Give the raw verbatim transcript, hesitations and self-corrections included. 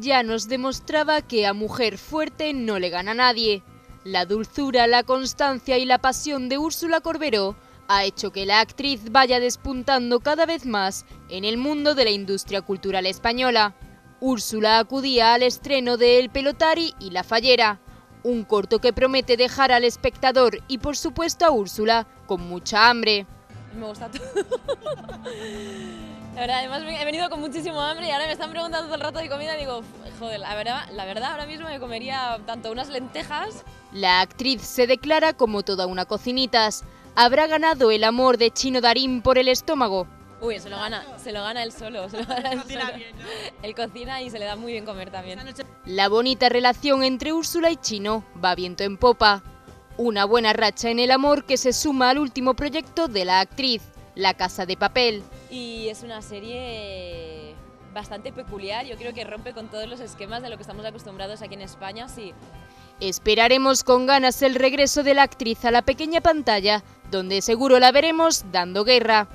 ya nos demostraba que a mujer fuerte no le gana nadie. La dulzura, la constancia y la pasión de Úrsula Corberó ha hecho que la actriz vaya despuntando cada vez más en el mundo de la industria cultural española. Úrsula acudía al estreno de El pelotari y la fallera, un corto que promete dejar al espectador y por supuesto a Úrsula con mucha hambre. Me gusta todo. La verdad, además he venido con muchísimo hambre y ahora me están preguntando todo el rato de comida y digo, joder, la verdad, la verdad ahora mismo me comería tanto unas lentejas. La actriz se declara como toda una cocinitas. ¿Habrá ganado el amor de Chino Darín por el estómago? Uy, se lo gana, se lo gana él solo, se lo gana él solo. Él cocina y se le da muy bien comer también. La bonita relación entre Úrsula y Chino va viento en popa. Una buena racha en el amor que se suma al último proyecto de la actriz, La Casa de Papel. Y es una serie bastante peculiar, yo creo que rompe con todos los esquemas de lo que estamos acostumbrados aquí en España, sí. Esperaremos con ganas el regreso de la actriz a la pequeña pantalla, donde seguro la veremos dando guerra.